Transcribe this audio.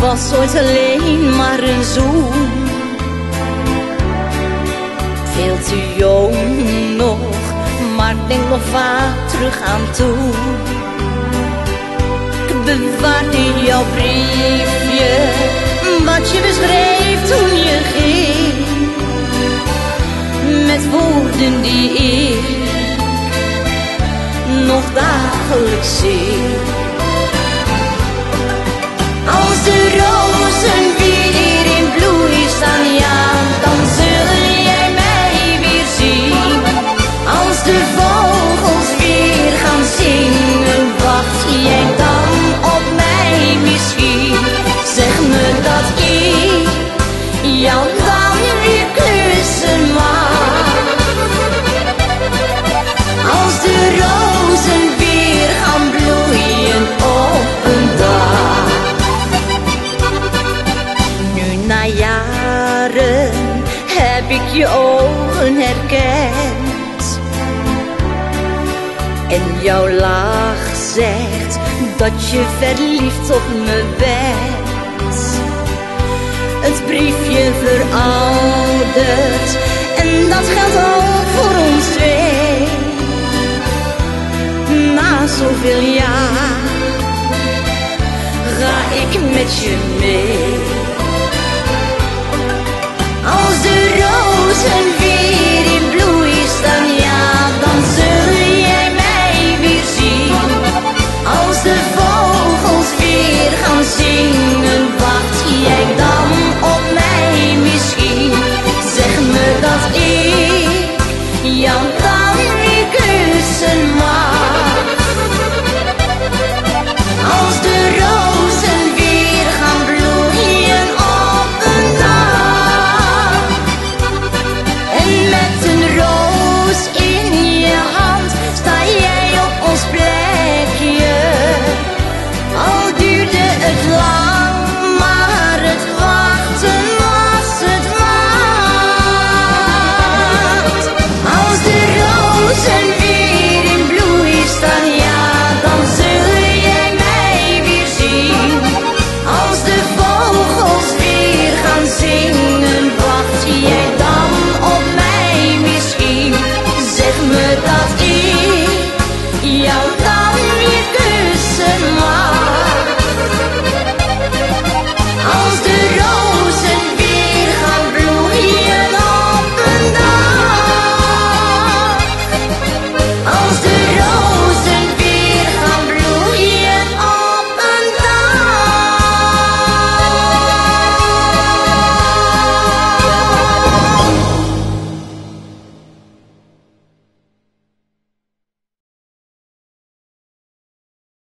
was ooit alleen maar een zoen. Veel te jong nog, maar denk nog vaak terug aan toe. Ik bewaar in jouw briefje wat je beschreef toen je ging, met woorden die ik nog dagelijks zing. Als de rozen weer in bloei staan, ja, dan zul jij mij weer zien. Als de vogels weer gaan zingen, wacht jij dan op mij misschien? Zeg me dat ik jou dan weer kussen mag. Als de rozen weer gaan bloeien op een dag. Na jaren heb ik je ogen herkend en jouw lach zegt dat je verliefd op me bent. Het briefje verouderd en dat geldt ook voor ons twee. Na zoveel jaar ga ik met je mee. Als de rozen